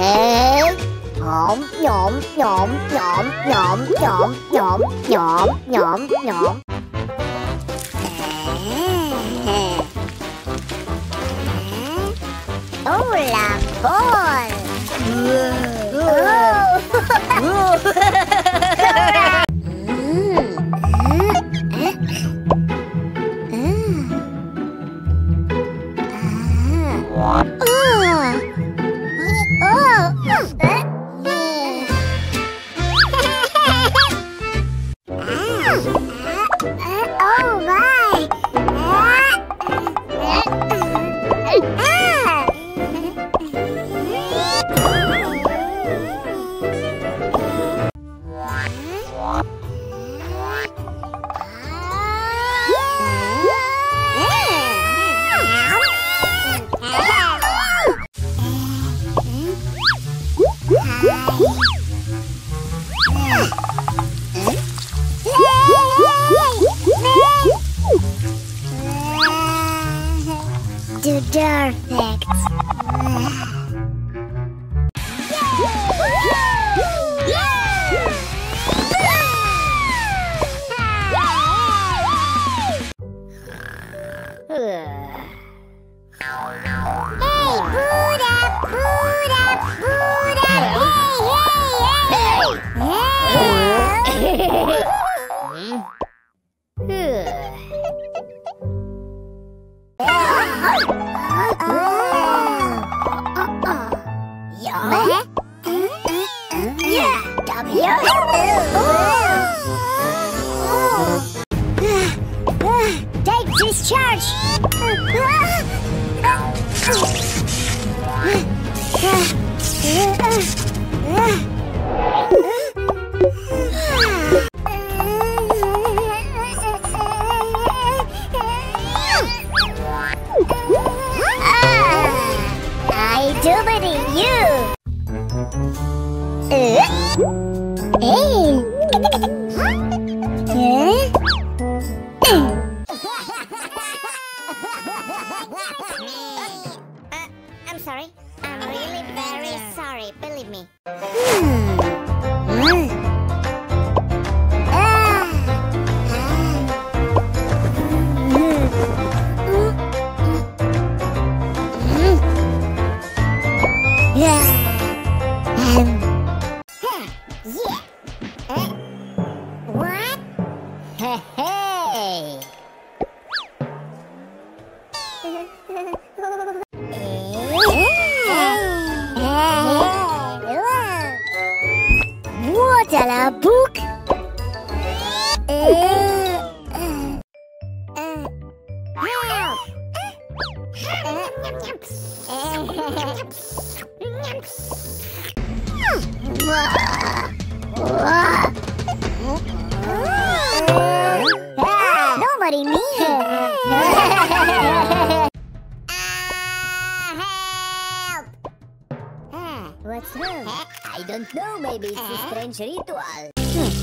thế. Nhổm nhổm nhổm nhổm nhổm nhổm nhổm nhổm nhổm nhổm. Đó là ball.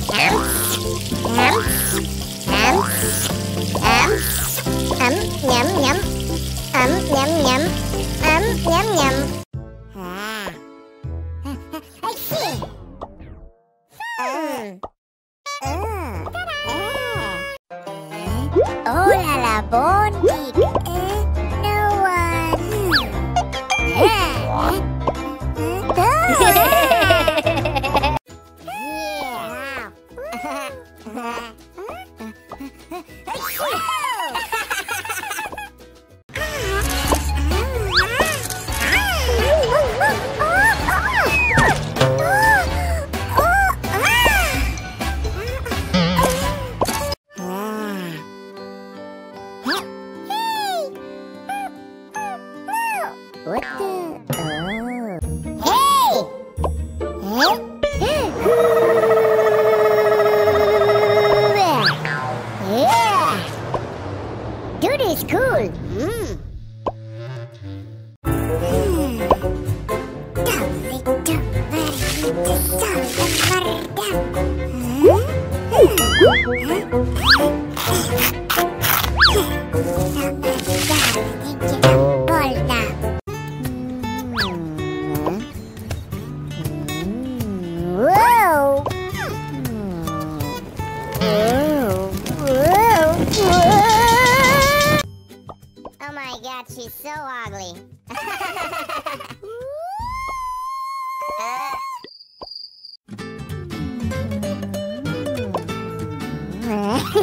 Perfect.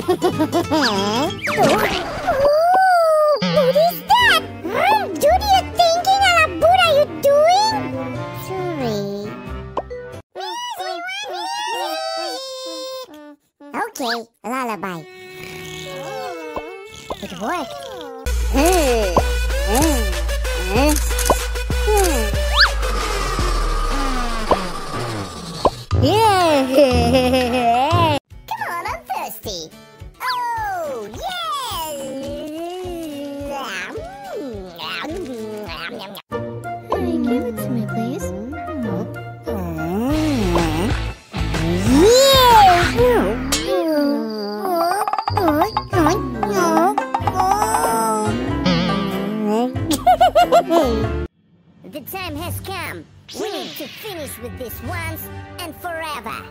Oh, what is that? Huh? Judy, you thinking a la boot are you doing? Sorry. Okay, lullaby. It worked. Yeah. Come on, I'm thirsty. Oh, yes. Hey, give it to me, please. The time has come. We need to finish with this once and forever.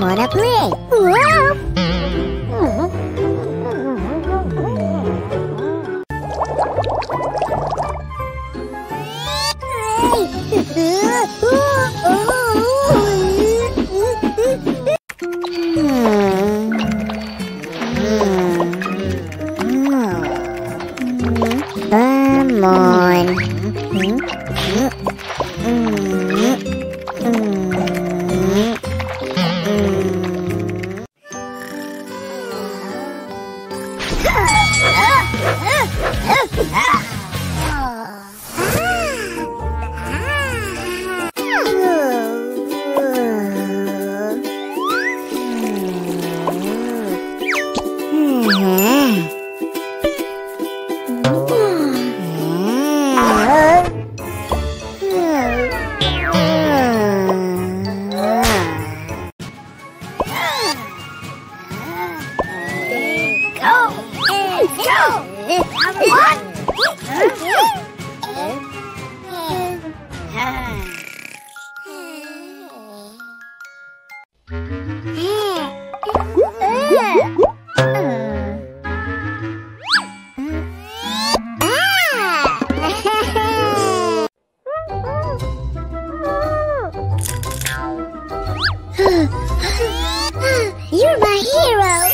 wanna play. Come on. You're my hero!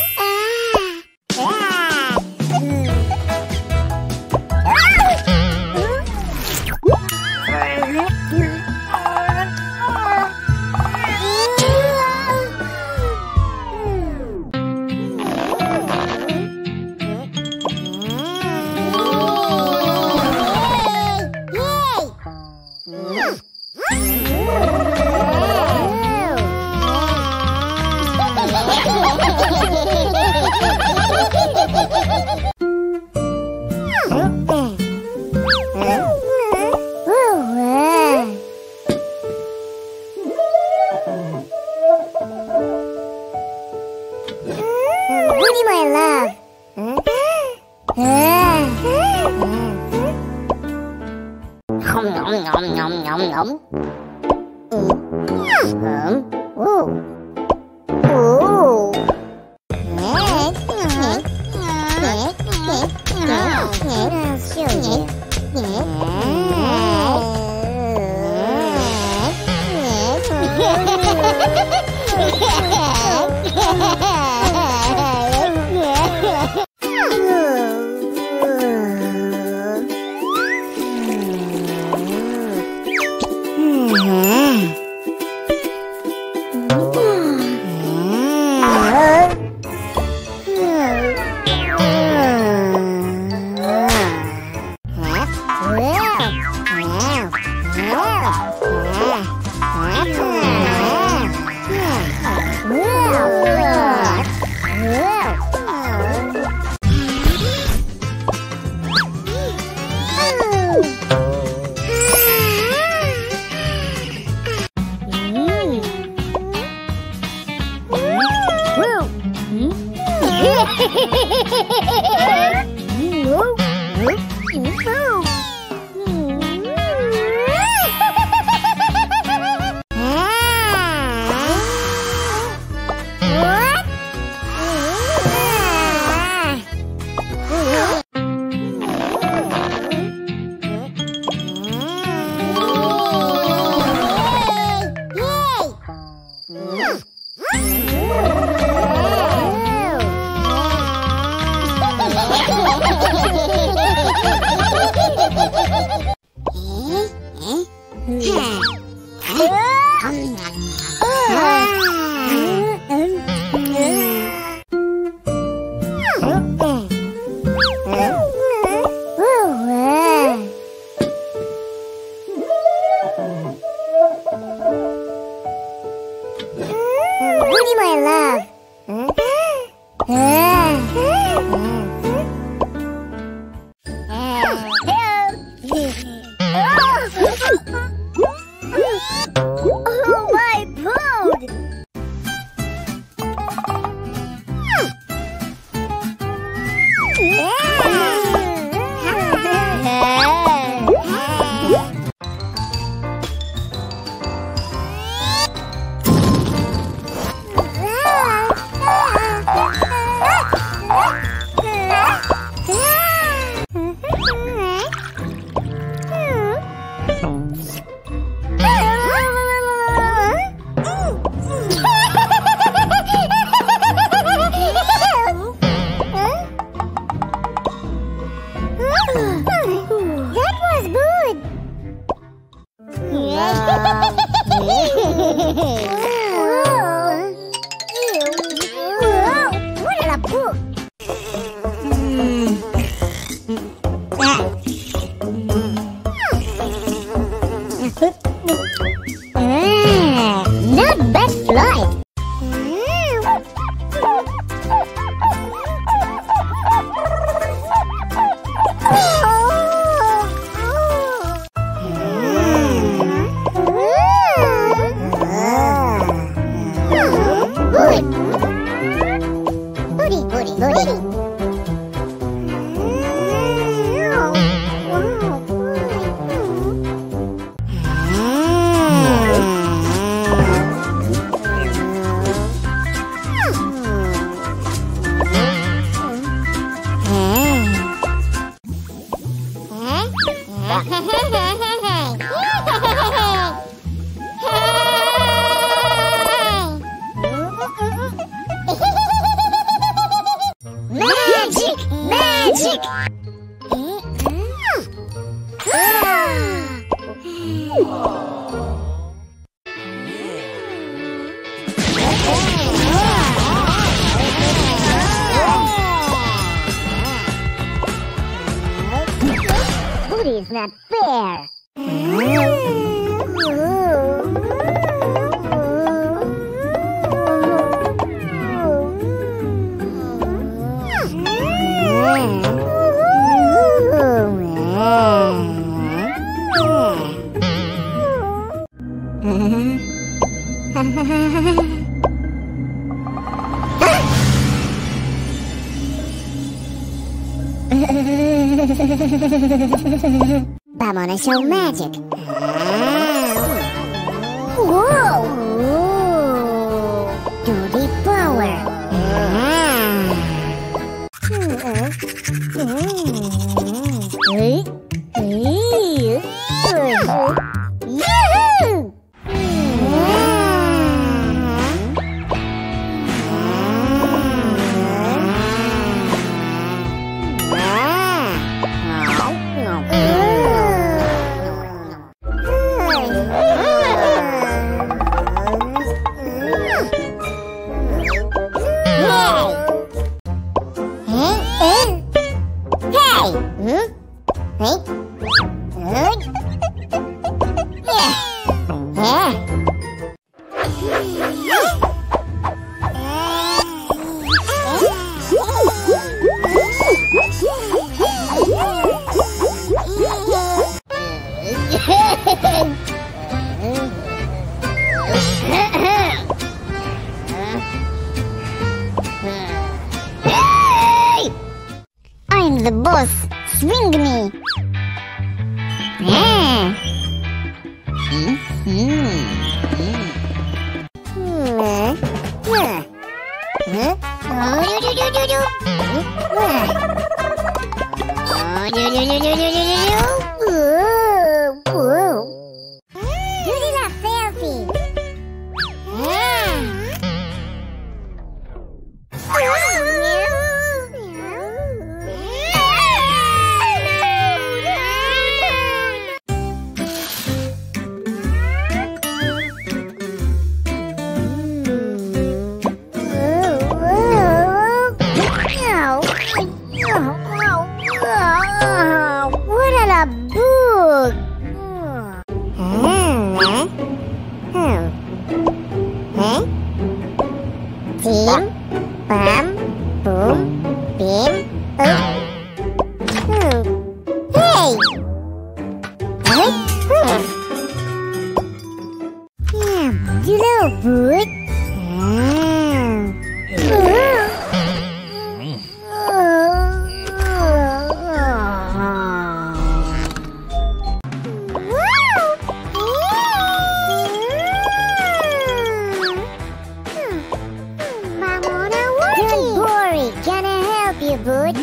That was good. What a book. Not bad flight. It's not fair. I'm gonna show magic. Whoa! To the power. I'm the boss. Swing me. Can I help you, bud?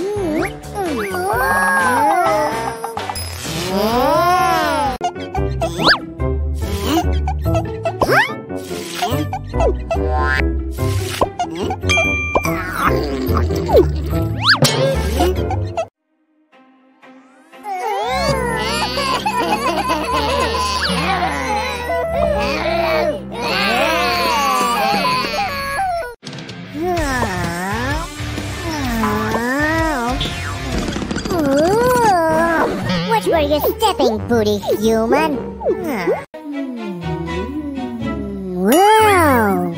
Where you stepping, booty human? Wow!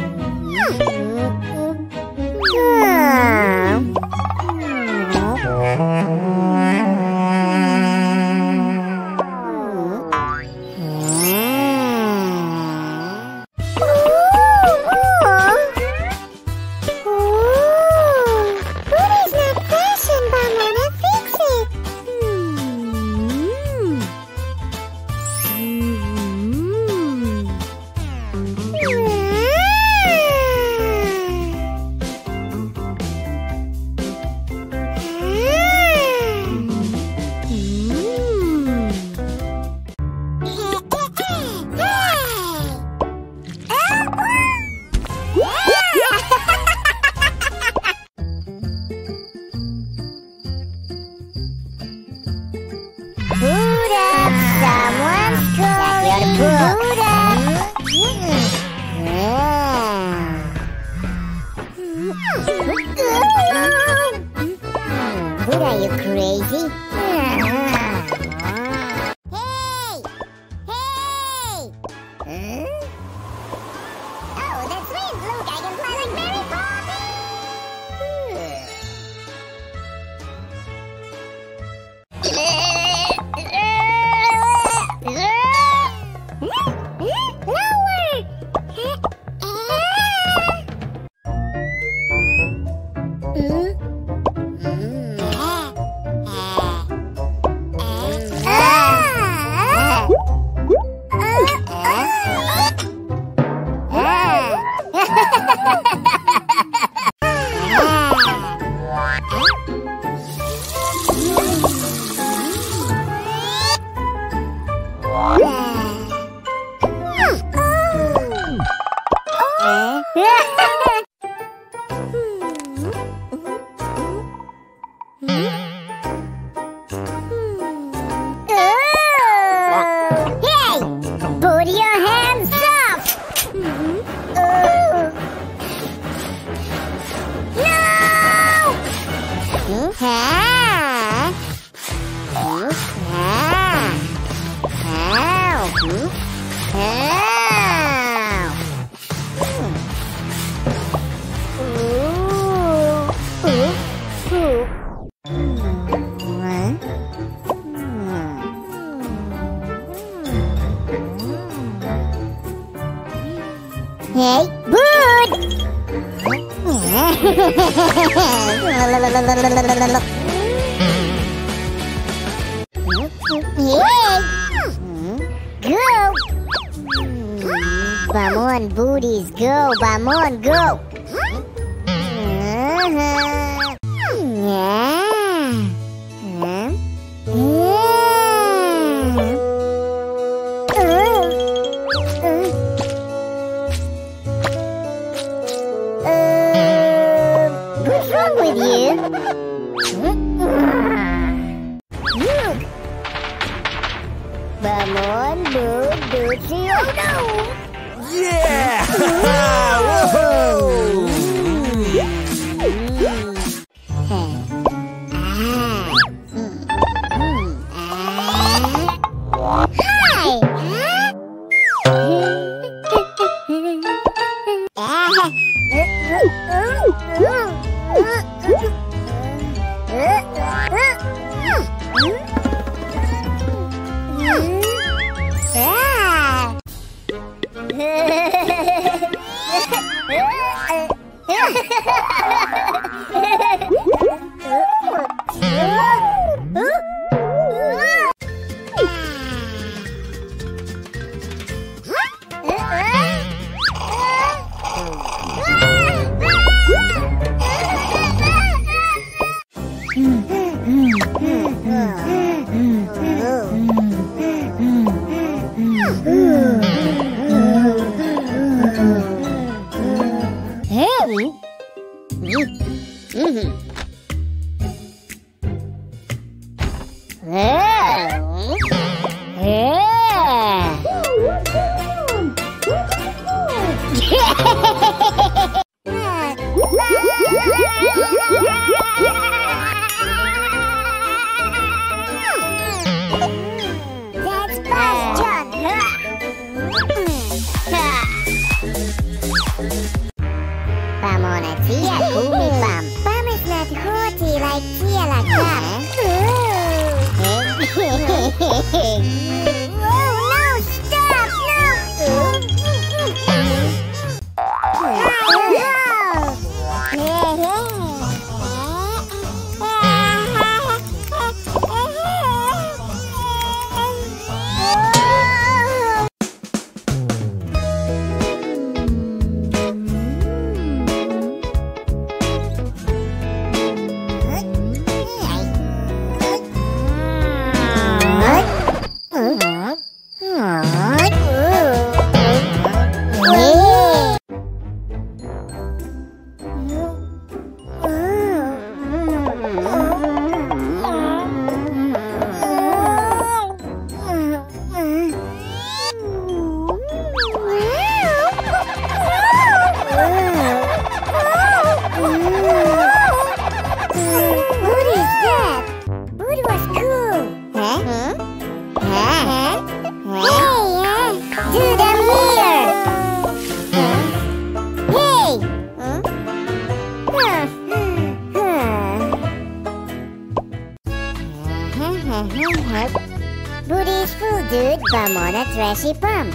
Booty's full, dude. Bum on a trashy bum.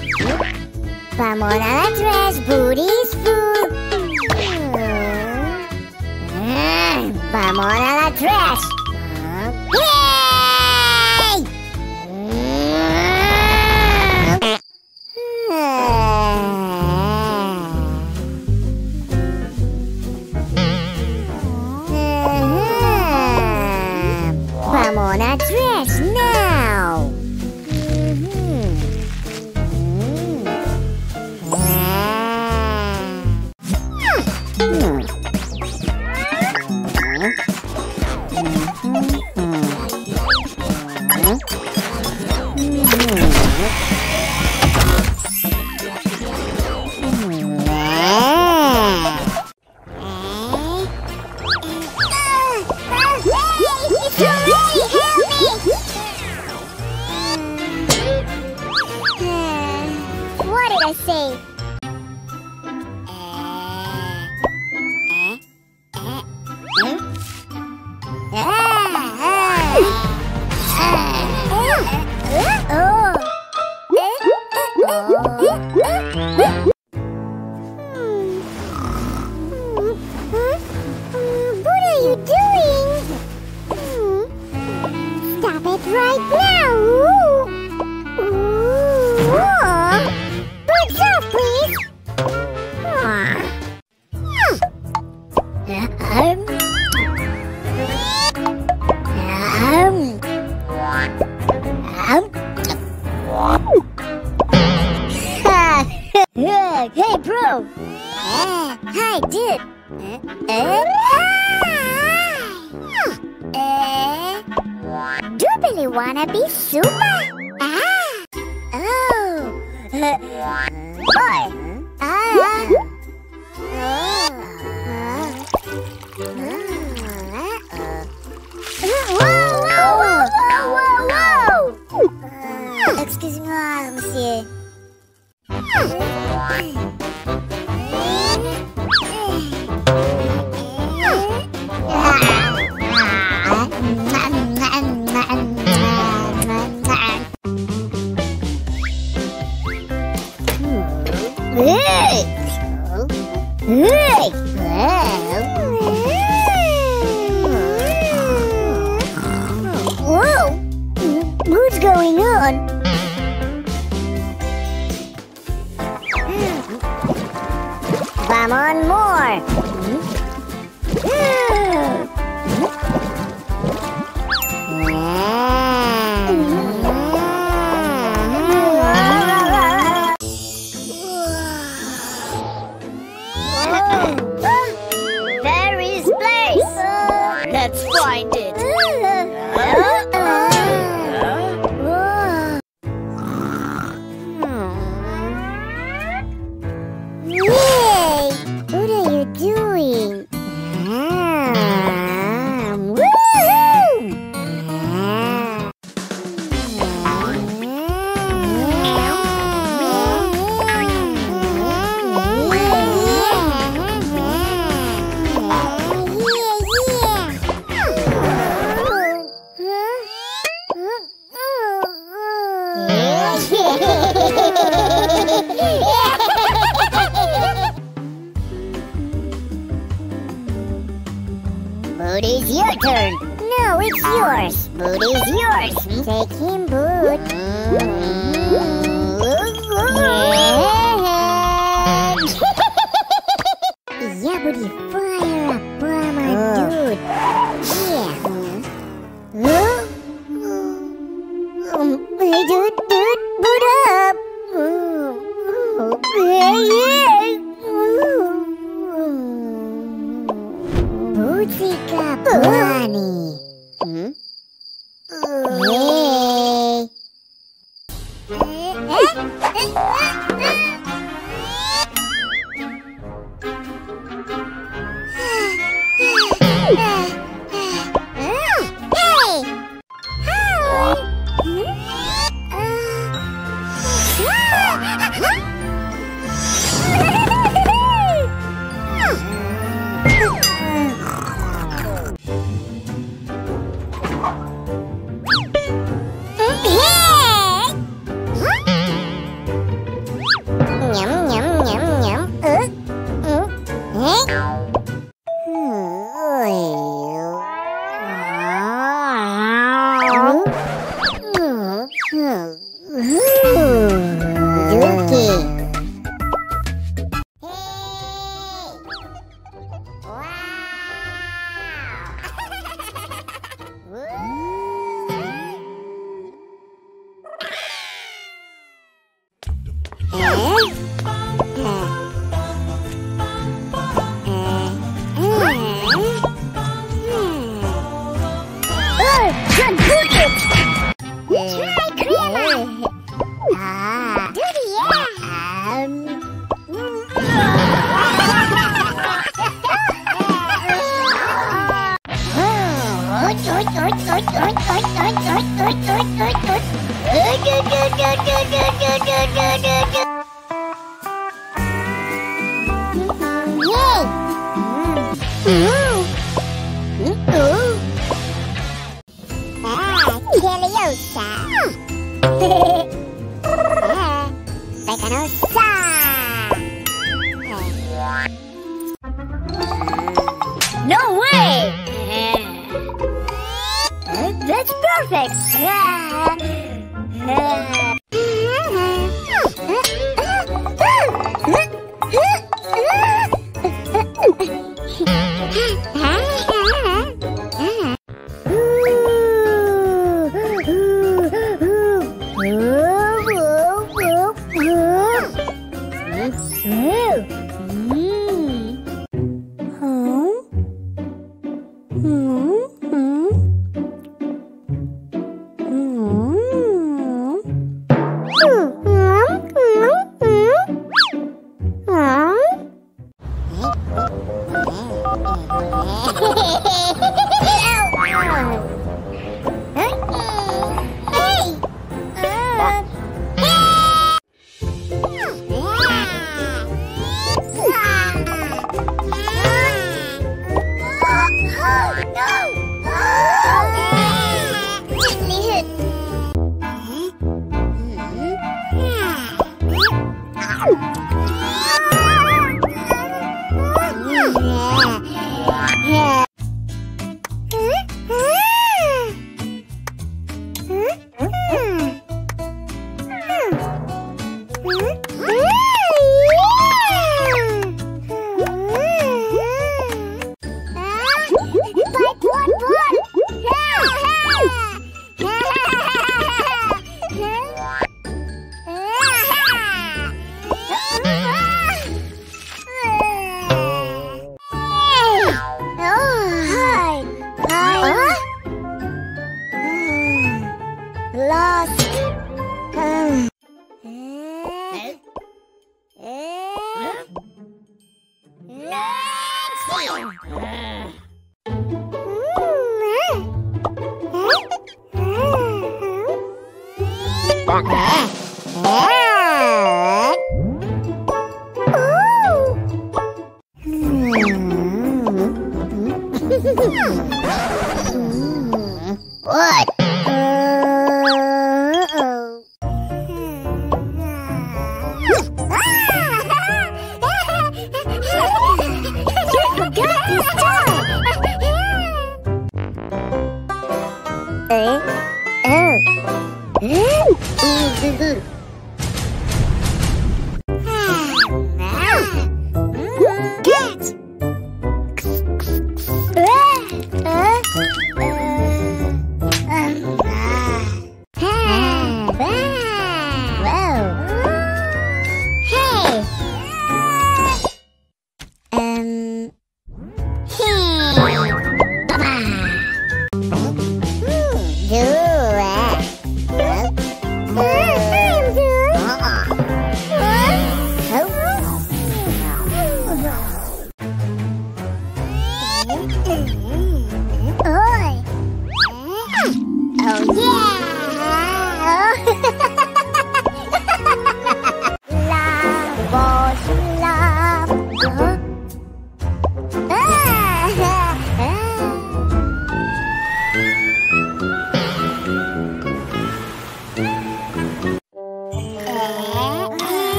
Bum on a trash. Booty's full. Bum on a trash. Yay! Bum on a trash now.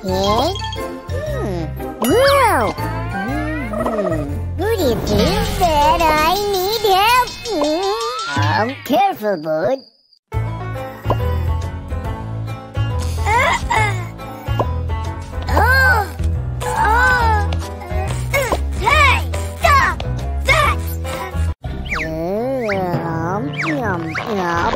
pig? Wow! Would it please that I need help? I'm careful, bud. Hey! Stop that! Yum, yum, yum.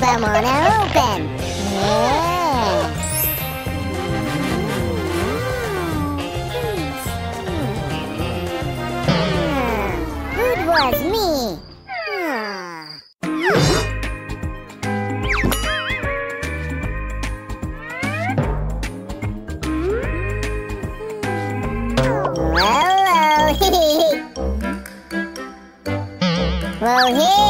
Come on and open. Yeah. It was me. Hello. Well, hey.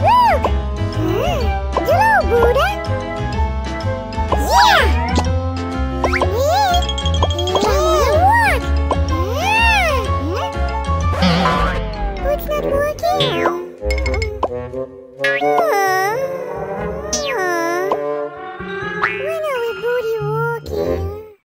Hello! It's not working.